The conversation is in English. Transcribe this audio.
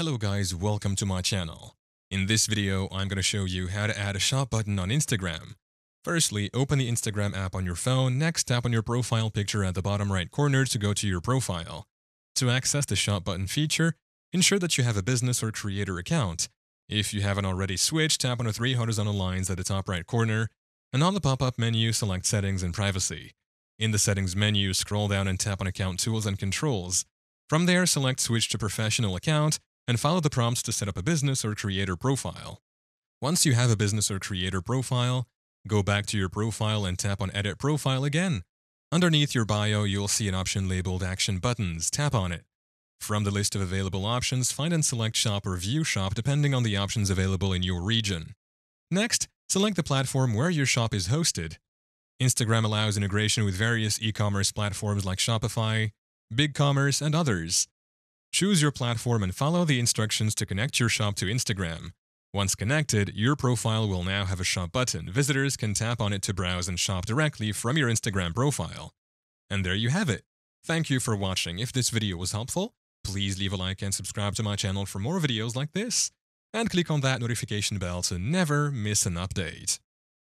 Hello guys, welcome to my channel. In this video, I'm going to show you how to add a shop button on Instagram. Firstly, open the Instagram app on your phone. Next, tap on your profile picture at the bottom right corner to go to your profile. To access the shop button feature, ensure that you have a business or creator account. If you haven't already switched, tap on the three horizontal lines at the top right corner, and on the pop-up menu, select Settings and Privacy. In the Settings menu, scroll down and tap on Account Tools and Controls. From there, select Switch to Professional Account, and follow the prompts to set up a business or creator profile. Once you have a business or creator profile, go back to your profile and tap on Edit Profile again. Underneath your bio, you'll see an option labeled Action Buttons. Tap on it. From the list of available options, find and select Shop or View Shop depending on the options available in your region. Next, select the platform where your shop is hosted. Instagram allows integration with various e-commerce platforms like Shopify, BigCommerce, and others. Choose your platform and follow the instructions to connect your shop to Instagram. Once connected, your profile will now have a shop button. Visitors can tap on it to browse and shop directly from your Instagram profile. And there you have it. Thank you for watching. If this video was helpful, please leave a like and subscribe to my channel for more videos like this. And click on that notification bell to never miss an update.